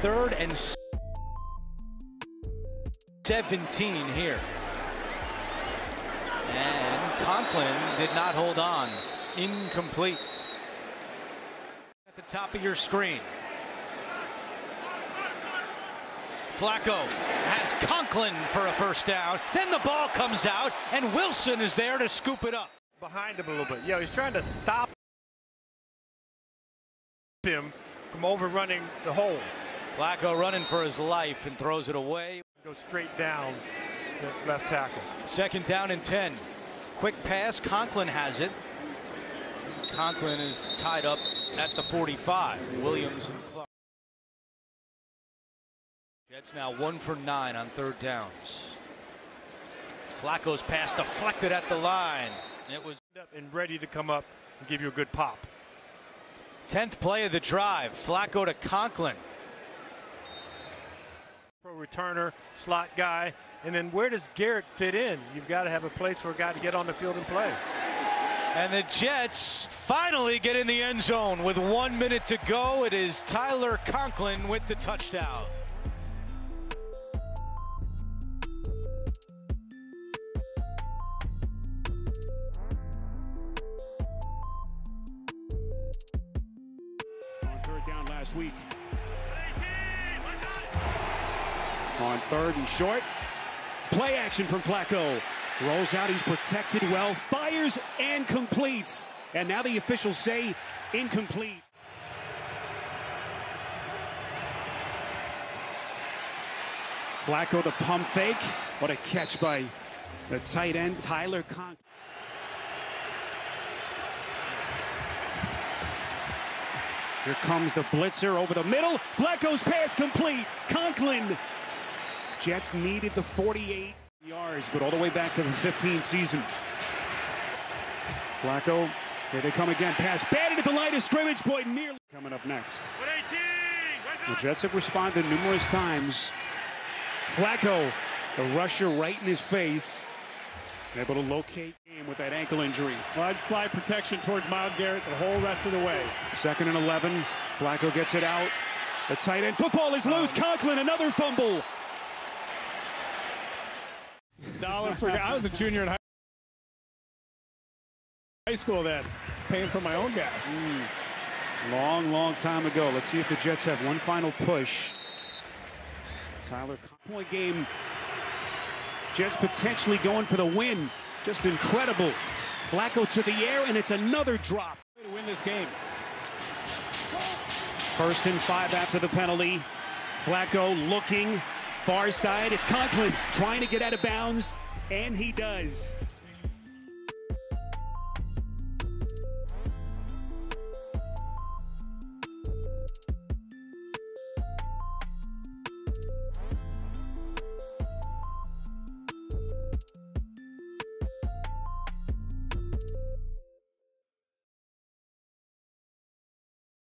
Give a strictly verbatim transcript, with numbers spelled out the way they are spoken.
Third and seventeen here. And Conklin did not hold on. Incomplete. At the top of your screen. Flacco has Conklin for a first down. Then the ball comes out, and Wilson is there to scoop it up. Behind him a little bit. Yeah, he's trying to stop him from overrunning the hole. Flacco running for his life and throws it away. Go straight down to left tackle. Second down and ten. Quick pass. Conklin has it. Conklin is tied up at the forty-five. Williams and Clark. Jets now one for nine on third downs. Flacco's pass deflected at the line. It was up and ready to come up and give you a good pop. Tenth play of the drive. Flacco to Conklin. Pro returner, slot guy, and then where does Garrett fit in? You've got to have a place for a guy to get on the field and play. And the Jets finally get in the end zone with one minute to go. It is Tyler Conklin with the touchdown. On third down last week. On third and short, play action from Flacco. Rolls out, he's protected well, fires and completes. And now the officials say incomplete. Flacco the pump fake. What a catch by the tight end, Tyler Conklin. Here comes the blitzer over the middle. Flacco's pass complete. Conklin. Jets needed the forty-eight yards, but all the way back to the fifteen season. Flacco, here they come again. Pass batted at the line of scrimmage. Boyd nearly coming up next. The Jets have responded numerous times. Flacco, the rusher right in his face, able to locate him with that ankle injury. Wide slide protection towards Miles Garrett the whole rest of the way. Second and eleven. Flacco gets it out. The tight end football is loose. Conklin, another fumble. Dollar for, I was a junior in high, high school then, paying for my own gas. Mm. Long, long time ago. Let's see if the Jets have one final push. Tyler Conklin game. Jets potentially going for the win. Just incredible. Flacco to the air, and it's another drop. Way to win this game. First and five after the penalty. Flacco looking. Far side, it's Conklin trying to get out of bounds, and he does.